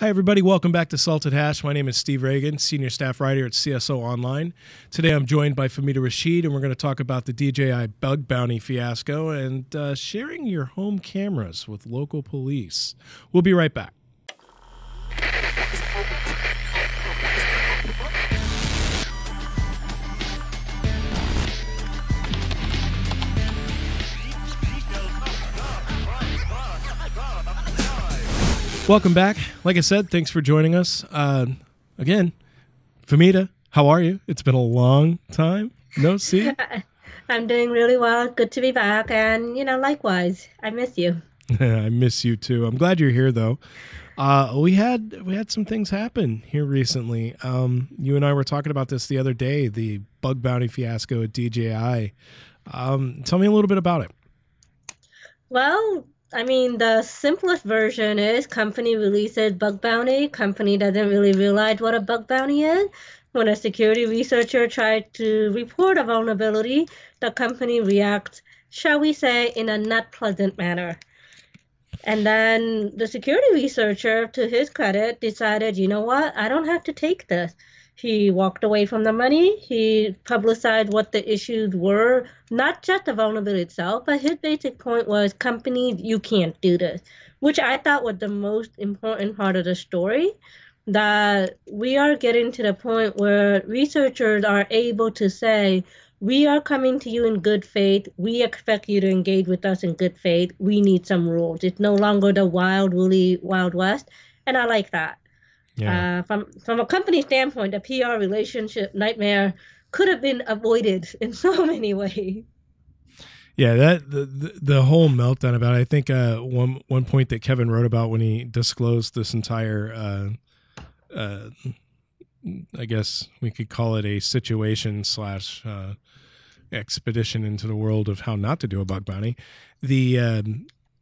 Hi, everybody. Welcome back to Salted Hash. My name is Steve Ragan, Senior Staff Writer at CSO Online. Today, I'm joined by Fahmida Rashid, and we're going to talk about the DJI bug bounty fiasco and sharing your home cameras with local police. We'll be right back. Welcome back. Like I said, thanks for joining us. Again, Fahmida, how are you? It's been a long time. No see? I'm doing really well. Good to be back. And, you know, likewise, I miss you. I miss you, too. I'm glad you're here, though. We had some things happen here recently. You and I were talking about this the other day, the bug bounty fiasco at DJI. Tell me a little bit about it. Well, I mean, the simplest version is company releases bug bounty. Company doesn't really realize what a bug bounty is. When a security researcher tries to report a vulnerability, the company reacts, shall we say, in a not pleasant manner. And then the security researcher, to his credit, decided, you know what, I don't have to take this. He walked away from the money. He publicized what the issues were, not just the vulnerability itself, but his basic point was, companies, you can't do this, which I thought was the most important part of the story, that we are getting to the point where researchers are able to say, we are coming to you in good faith. We expect you to engage with us in good faith. We need some rules. It's no longer the wild, woolly, wild west, and I like that. Yeah. From a company standpoint, the PR relationship nightmare could have been avoided in so many ways. Yeah, that the whole meltdown about it. I think one point that Kevin wrote about when he disclosed this entire, I guess we could call it a situation slash expedition into the world of how not to do a bug bounty.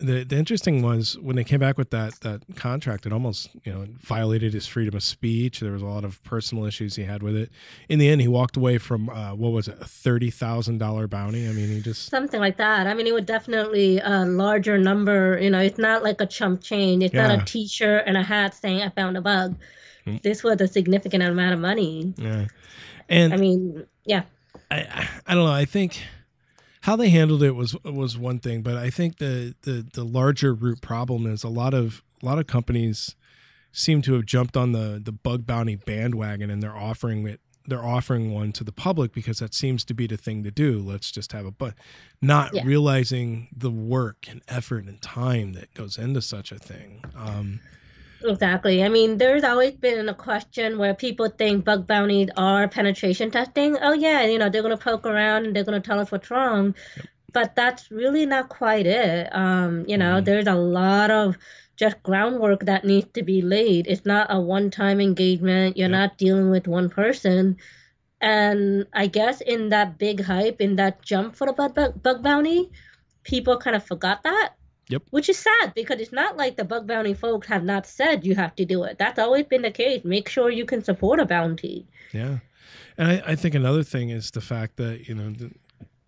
The interesting was when they came back with that contract, it almost, you know, violated his freedom of speech. There was a lot of personal issues he had with it. In the end, he walked away from what was it, a $30,000 bounty? I mean, he just something like that. I mean, it was definitely a larger number. You know, it's not like a chump change. It's not a T-shirt and a hat saying I found a bug. Mm-hmm. This was a significant amount of money. Yeah, and I mean, yeah, I don't know. I think how they handled it was one thing, but I think the larger root problem is a lot of companies seem to have jumped on the bug bounty bandwagon, and they're offering one to the public because that seems to be the thing to do. Let's just have a bug, not realizing the work and effort and time that goes into such a thing. Exactly. I mean, there's always been a question where people think bug bounties are penetration testing. Oh, yeah, you know, they're going to poke around and they're going to tell us what's wrong. Yep. But that's really not quite it. You know, there's a lot of just groundwork that needs to be laid. It's not a one-time engagement. You're not dealing with one person. And I guess in that big hype, in that jump for the bug bounty, people kind of forgot that. Yep. Which is sad, because it's not like the bug bounty folks have not said you have to do it. That's always been the case. Make sure you can support a bounty. Yeah. And I think another thing is the fact that, you know,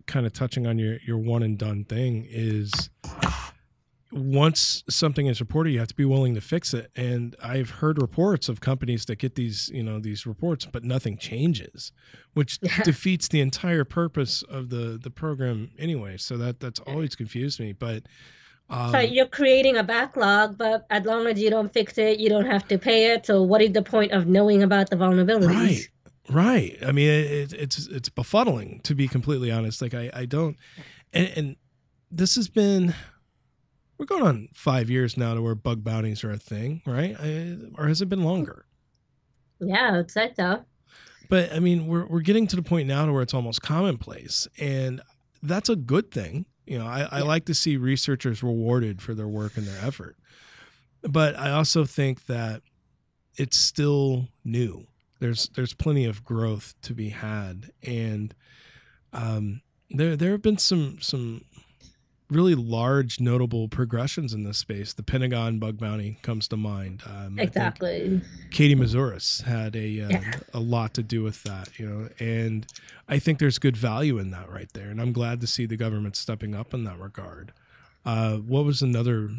kind of touching on your one and done thing is once something is reported, you have to be willing to fix it. And I've heard reports of companies that get these, you know, these reports, but nothing changes, which defeats the entire purpose of the program anyway. So that's always confused me. But so you're creating a backlog, but as long as you don't fix it, you don't have to pay it. So what is the point of knowing about the vulnerabilities? Right, right. I mean, it's befuddling, to be completely honest. Like I don't, and this has been, we're going on 5 years now to where bug bounties are a thing, right? Or has it been longer? Yeah, it's like so. But I mean, we're getting to the point now to where it's almost commonplace, and that's a good thing. You know, I like to see researchers rewarded for their work and their effort. But I also think that it's still new. There's plenty of growth to be had. And there have been some really large, notable progressions in this space. The Pentagon bug bounty comes to mind. Exactly. Katie Mazzouris had a lot to do with that, you know, and I think there's good value in that right there. And I'm glad to see the government stepping up in that regard. What was another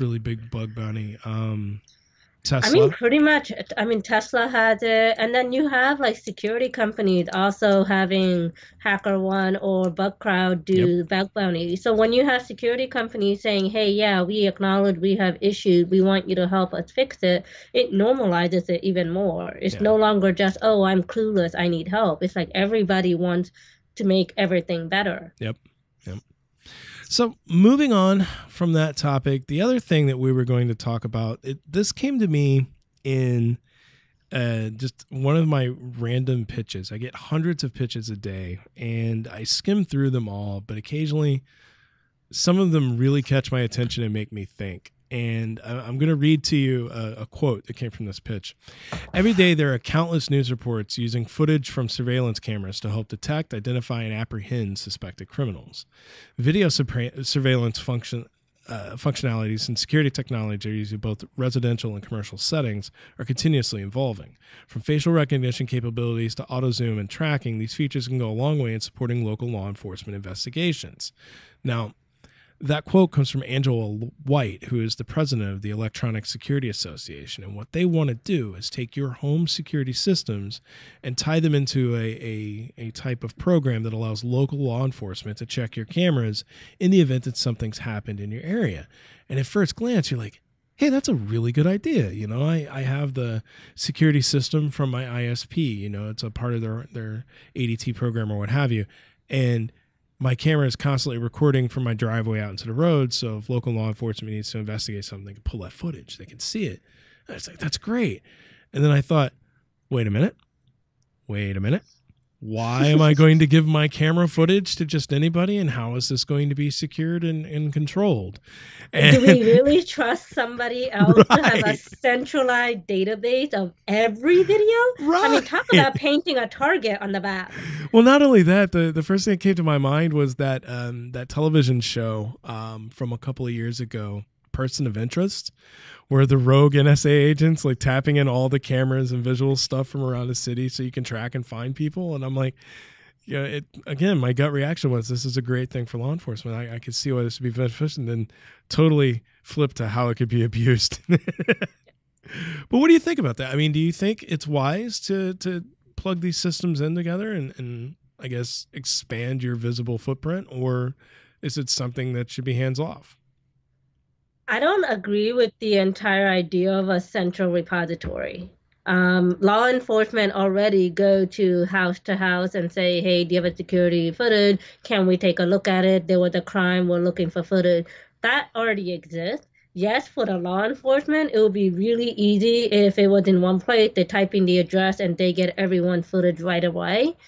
really big bug bounty? Tesla. I mean, pretty much. I mean, Tesla has it. And then you have like security companies also having Hacker One or Bug Crowd do bug bounty. So when you have security companies saying, hey, yeah, we acknowledge we have issues. We want you to help us fix it. It normalizes it even more. It's no longer just, oh, I'm clueless. I need help. It's like everybody wants to make everything better. Yep. So moving on from that topic, the other thing that we were going to talk about, this came to me in just one of my random pitches. I get hundreds of pitches a day, and I skim through them all, but occasionally some of them really catch my attention and make me think. And I'm going to read to you a quote that came from this pitch. Every day there are countless news reports using footage from surveillance cameras to help detect, identify, and apprehend suspected criminals. Video surveillance functionalities and security technologies in both residential and commercial settings are continuously evolving. From facial recognition capabilities to auto zoom and tracking, these features can go a long way in supporting local law enforcement investigations. Now, that quote comes from Angela White, who is the president of the Electronic Security Association. And what they want to do is take your home security systems and tie them into a type of program that allows local law enforcement to check your cameras in the event that something's happened in your area. And at first glance, you're like, hey, that's a really good idea. You know, I have the security system from my ISP. You know, it's a part of their ADT program or what have you. And my camera is constantly recording from my driveway out into the road. So if local law enforcement needs to investigate something, they can pull that footage. They can see it. And it's like, that's great. And then I thought, wait a minute. Why am I going to give my camera footage to just anybody? And how is this going to be secured and controlled? And do we really trust somebody else to have a centralized database of every video? Right. I mean, talk about painting a target on the back. Well, not only that, the first thing that came to my mind was that that television show from a couple of years ago, Person of Interest, where the rogue NSA agents like tapping in all the cameras and visual stuff from around the city so you can track and find people. And I'm like, yeah, again, my gut reaction was this is a great thing for law enforcement. I could see why this would be beneficial, and then totally flip to how it could be abused. But what do you think about that? I mean, do you think it's wise to plug these systems in together and I guess expand your visible footprint, or is it something that should be hands off? I don't agree with the entire idea of a central repository. Law enforcement already go to house and say, hey, do you have a security footage? Can we take a look at it? There was a crime. We're looking for footage. That already exists. Yes, for the law enforcement, it would be really easy if it was in one place. They type in the address and they get everyone's footage right away.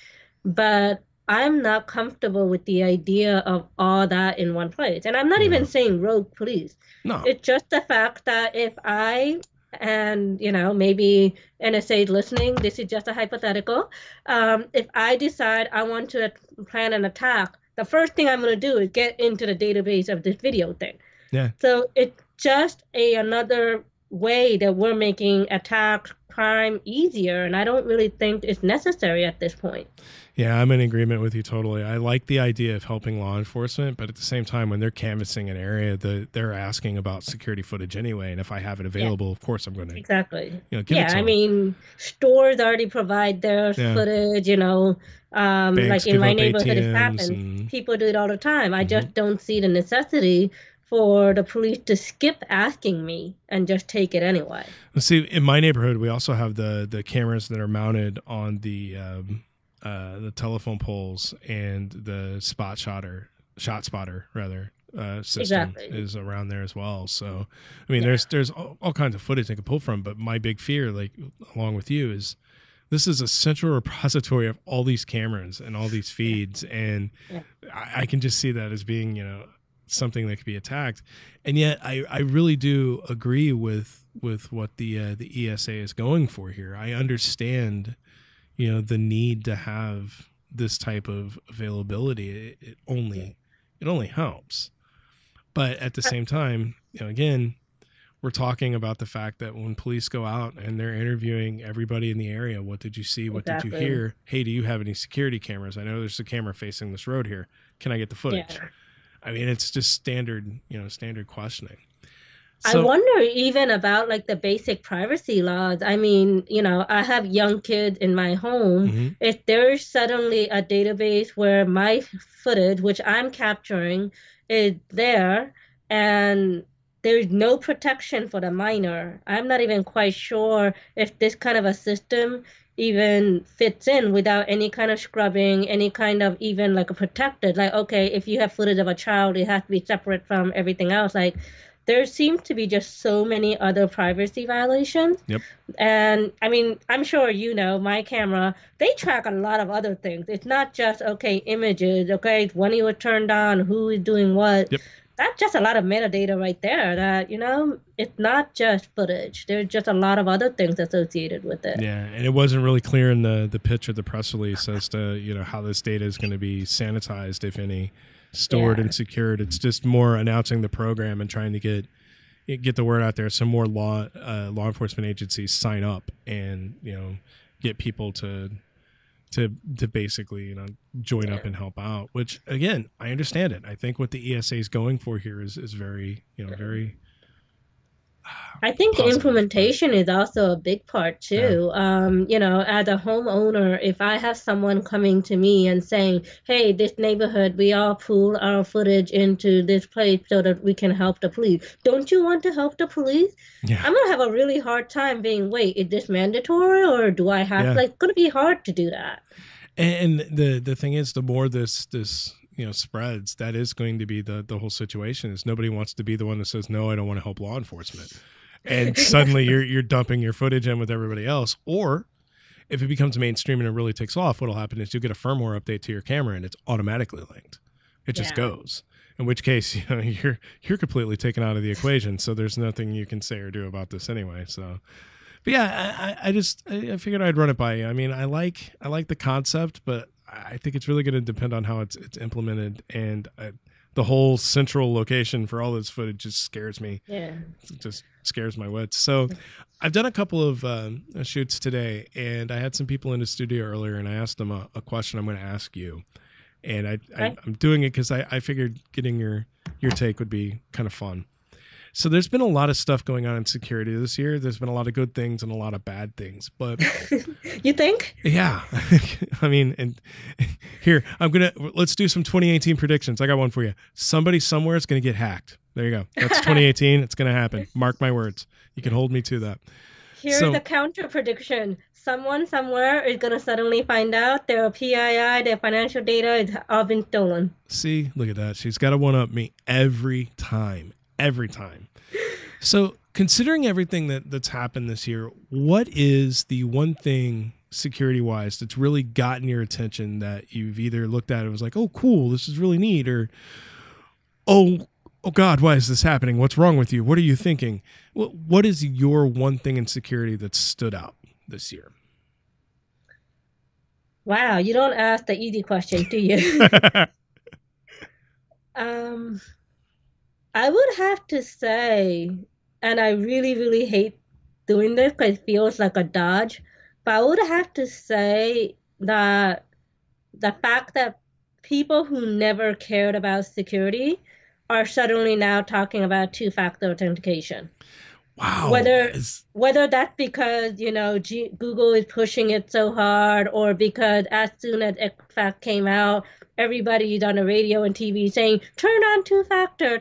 But I'm not comfortable with the idea of all that in one place. And I'm not even saying rogue police. No. It's just the fact that if I, and, you know, maybe NSA is listening, this is just a hypothetical. If I decide I want to plan an attack, the first thing I'm going to do is get into the database of this video thing. Yeah. So it's just another way that we're making attacks, crime easier, and I don't really think it's necessary at this point. Yeah, I'm in agreement with you totally. I like the idea of helping law enforcement, but at the same time, when they're canvassing an area, they're asking about security footage anyway, and if I have it available, of course I'm going to give it to them. I mean, stores already provide their footage, you know, like in my neighborhood, ATMs, it happens. People do it all the time. I just don't see the necessity for the police to skip asking me and just take it anyway. See, in my neighborhood, we also have the cameras that are mounted on the telephone poles, and the ShotSpotter system is around there as well. So, I mean, there's all kinds of footage they could pull from. But my big fear, like along with you, is this is a central repository of all these cameras and all these feeds, and I can just see that as being, you know, something that could be attacked. And yet I really do agree with what the ESA is going for here. I understand, you know, the need to have this type of availability. It only helps. But at the same time, you know, again, we're talking about the fact that when police go out and they're interviewing everybody in the area, what did you see? What did you hear? Hey, do you have any security cameras? I know there's a camera facing this road here. Can I get the footage? I mean, it's just standard questioning. So, I wonder even about like the basic privacy laws. I mean, you know, I have young kids in my home. Mm-hmm. If there's suddenly a database where my footage, which I'm capturing, is there and there's no protection for the minor, I'm not even quite sure if this kind of a system even fits in without any kind of scrubbing, any kind of even like a protected, like, okay, if you have footage of a child, it has to be separate from everything else. Like, there seem to be just so many other privacy violations. Yep. And I mean, I'm sure, you know, my camera, they track a lot of other things. It's not just, okay, images, okay, when you were turned on, who is doing what. Yep. That's just a lot of metadata right there that, you know, it's not just footage. There's just a lot of other things associated with it. Yeah, and it wasn't really clear in the pitch of the press release as to, you know, how this data is going to be sanitized, if any, stored and secured. It's just more announcing the program and trying to get the word out there. Some more law enforcement agencies sign up and, you know, get people to basically, you know, join up and help out. Which again, I understand it. I think what the ESA is going for here is very, you know, very. I think the implementation is also a big part too. Yeah. You know, as a homeowner, if I have someone coming to me and saying, hey, this neighborhood, we all pool our footage into this place so that we can help the police. Don't you want to help the police? Yeah. I'm going to have a really hard time being, wait, is this mandatory or do I have, like, going to be hard to do that. And the thing is, the more this you know, spreads, that is going to be the whole situation. Is nobody wants to be the one that says, no, I don't want to help law enforcement. And suddenly you're dumping your footage in with everybody else. Or if it becomes mainstream and it really takes off, what'll happen is you'll get a firmware update to your camera and it's automatically linked. It just goes. In which case, you know, you're completely taken out of the equation. So there's nothing you can say or do about this anyway. So, but yeah, I figured I'd run it by you. I mean, I like the concept, but I think it's really going to depend on how it's implemented, and the whole central location for all this footage just scares me. Yeah, it just scares my wits. So, I've done a couple of shoots today, and I had some people in the studio earlier, and I asked them a question I'm going to ask you, and I'm doing it because I figured getting your take would be kind of fun. So there's been a lot of stuff going on in security this year. There's been a lot of good things and a lot of bad things, but you think? Yeah. I mean, and here, let's do some 2018 predictions. I got one for you. Somebody somewhere is going to get hacked. There you go. That's 2018. It's going to happen. Mark my words. You can hold me to that. Here's the counter prediction. Someone somewhere is going to suddenly find out their PII, their financial data is all been stolen. See, look at that. She's got to one-up me every time. So considering everything that's happened this year, what is the one thing security-wise that's really gotten your attention that you've either looked at and was like, oh, cool, this is really neat, or, oh God, why is this happening? What's wrong with you? What are you thinking? What is your one thing in security that stood out this year? Wow, you don't ask the easy question, do you? I would have to say, and I really, really hate doing this because it feels like a dodge, but I would have to say that the fact that people who never cared about security are suddenly now talking about two-factor authentication. Wow. Whether that's because, you know, Google is pushing it so hard, or because as soon as Equifax came out, everybody's on the radio and TV saying, turn on two-factor,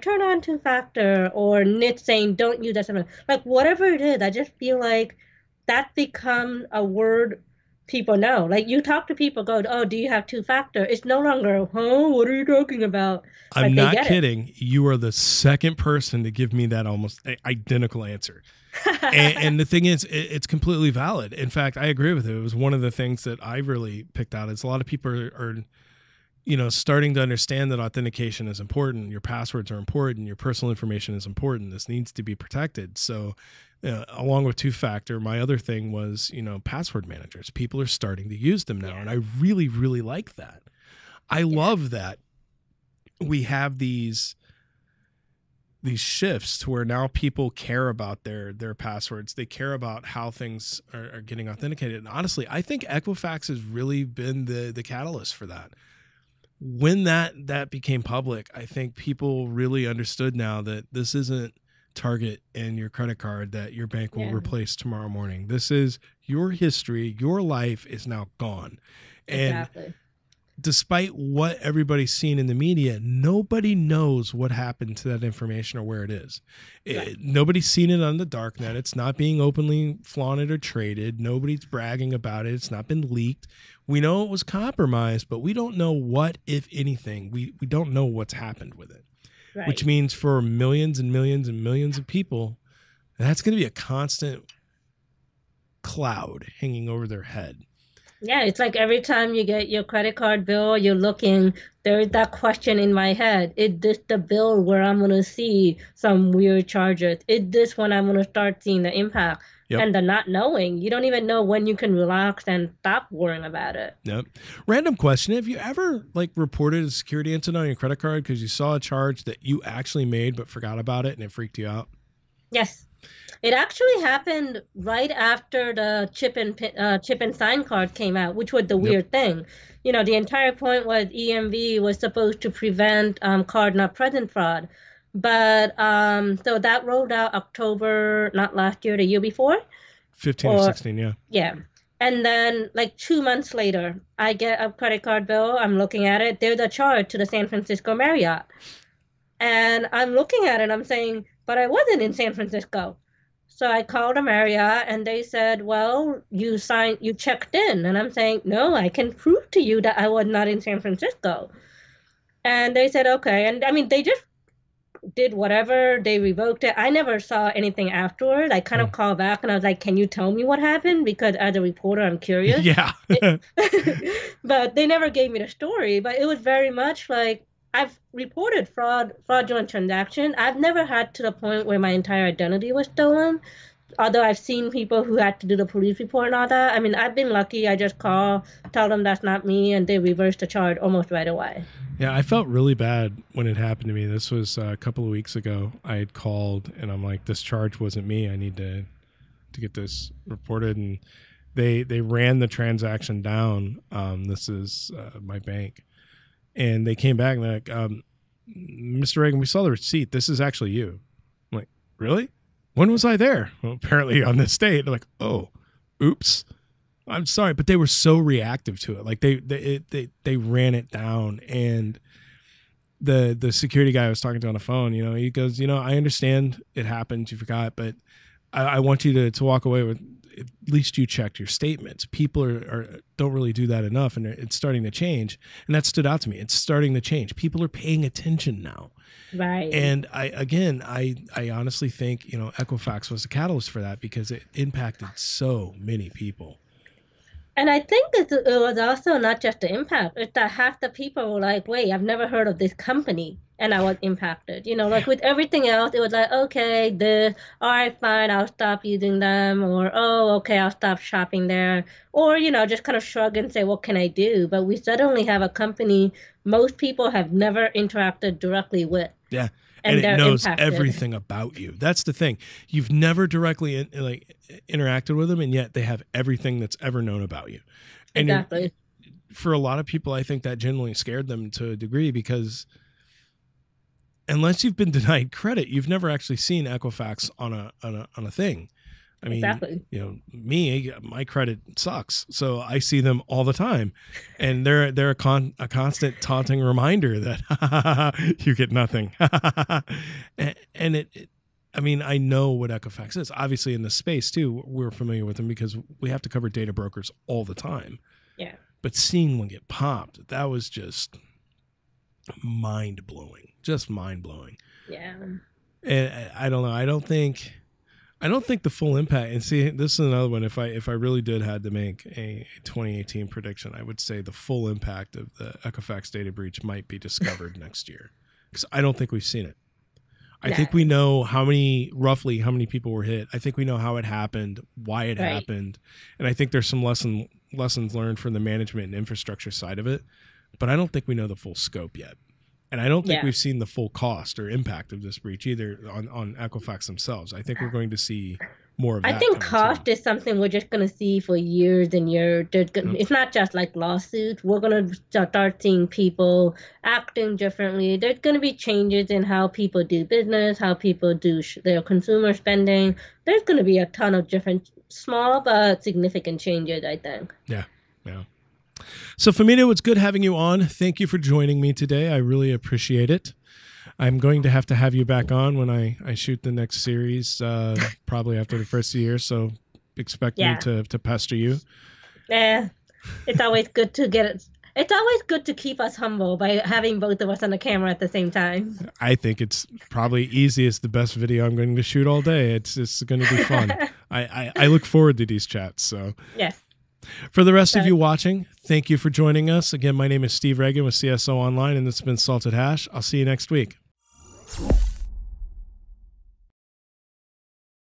or NIST saying, don't use that. Like, whatever it is, I just feel like that's become a word people know. Like, you talk to people, go, oh, do you have two-factor? It's no longer, huh, what are you talking about? I'm not kidding. You are the second person to give me that almost identical answer. and the thing is, it's completely valid. In fact, I agree with it. It was one of the things that I really picked out. It's a lot of people are you know, starting to understand that authentication is important. Your passwords are important. Your personal information is important. This needs to be protected. So along with two-factor, my other thing was, you know, password managers. People are starting to use them now. Yeah. And I really, really like that. I love that we have these shifts to where now people care about their passwords. They care about how things are getting authenticated. And honestly, I think Equifax has really been the catalyst for that. When that became public, I think people really understood now that this isn't Target and your credit card that your bank will replace tomorrow morning. This is your history. Your life is now gone. And despite what everybody's seen in the media, nobody knows what happened to that information or where it is. Nobody's seen it on the dark net. It's not being openly flaunted or traded. Nobody's bragging about it. It's not been leaked. We know it was compromised, but we don't know what, if anything. We don't know what's happened with it, which means for millions and millions and millions of people, that's going to be a constant cloud hanging over their head. Yeah, it's like every time you get your credit card bill, you're looking, there's that question in my head. Is this the bill where I'm going to see some weird charges? Is this when I'm going to start seeing the impact? Yep. And the not knowing, you don't even know when you can relax and stop worrying about it. Yep. Random question. Have you ever like reported a security incident on your credit card because you saw a charge that you actually made but forgot about it and it freaked you out? Yes. It actually happened right after the chip and sign card came out, which was the weird thing. You know, the entire point was EMV was supposed to prevent card not present fraud. But so that rolled out October, not last year, the year before. 15 or 16, yeah. Yeah. And then like 2 months later, I get a credit card bill. I'm looking at it. There's a charge to the San Francisco Marriott. And I'm looking at it. I'm saying, but I wasn't in San Francisco. So I called a Marriott and they said, well, you checked in. And I'm saying, no, I can prove to you that I was not in San Francisco. And they said, okay. And I mean, they just did whatever, they revoked it. I never saw anything afterward. I kind of called back and I was like, can you tell me what happened? Because as a reporter, I'm curious. Yeah. But they never gave me the story. But it was very much like, I've reported fraudulent transaction. I've never had to the point where my entire identity was stolen, although I've seen people who had to do the police report and all that. I mean, I've been lucky. I just call, tell them that's not me, and they reverse the charge almost right away. Yeah, I felt really bad when it happened to me. This was a couple of weeks ago. I had called, and I'm like, this charge wasn't me. I need to get this reported. And they ran the transaction down. This is my bank. And they came back and they're like, Mr. Ragan, we saw the receipt. This is actually you. I'm like, really? When was I there? Well, apparently on this date. They're like, oh, oops. I'm sorry. But they were so reactive to it. Like they ran it down. And the security guy I was talking to on the phone, you know, he goes, you know, I understand it happened. You forgot. But I want you to walk away with at least you checked your statements. People don't really do that enough, and it's starting to change. And that stood out to me. It's starting to change. People are paying attention now. Right. And I honestly think, you know, Equifax was the catalyst for that because it impacted so many people. And I think it was also not just the impact. It's that half the people were like, wait, I've never heard of this company. And I was impacted. You know, like with everything else, it was like, okay, all right, fine, I'll stop using them. Or, oh, okay, I'll stop shopping there. Or, you know, just kind of shrug and say, what can I do? But we suddenly have a company most people have never interacted directly with. Yeah. And it knows everything about you. That's the thing. You've never directly interacted with them, and yet they have everything that's ever known about you. And exactly. For a lot of people, I think that generally scared them to a degree because unless you've been denied credit, you've never actually seen Equifax on a thing. I mean, exactly. You know, my credit sucks, so I see them all the time, and they're a constant taunting reminder that you get nothing. And I mean, I know what Equifax is. Obviously, in this space too, we're familiar with them because we have to cover data brokers all the time. Yeah. But seeing one get popped, that was just mind blowing. Just mind blowing. Yeah. And I don't know. I don't think the full impact, and see, this is another one. If I really did had to make a 2018 prediction, I would say the full impact of the Equifax data breach might be discovered next year, because I don't think we've seen it. I think we know roughly how many people were hit. I think we know how it happened, why it happened, and I think there's some lessons learned from the management and infrastructure side of it. But I don't think we know the full scope yet, and I don't think we've seen the full cost or impact of this breach either on Equifax themselves. I think we're going to see more of that. I think COFT is something we're just going to see for years and years. It's not just like lawsuits. We're going to start seeing people acting differently. There's going to be changes in how people do business, how people do their consumer spending. There's going to be a ton of different small but significant changes, I think. Yeah, yeah. So, Fahmida, it's good having you on. Thank you for joining me today. I really appreciate it. I'm going to have you back on when I shoot the next series, probably after the first year. So expect me to pester you. Yeah, it's always good to get it. It's always good to keep us humble by having both of us on the camera at the same time. I think it's probably easiest, the best video I'm going to shoot all day. It's going to be fun. I look forward to these chats. So yes. For the rest of you watching, thank you for joining us. Again, my name is Steve Ragan with CSO Online, and this has been Salted Hash. I'll see you next week.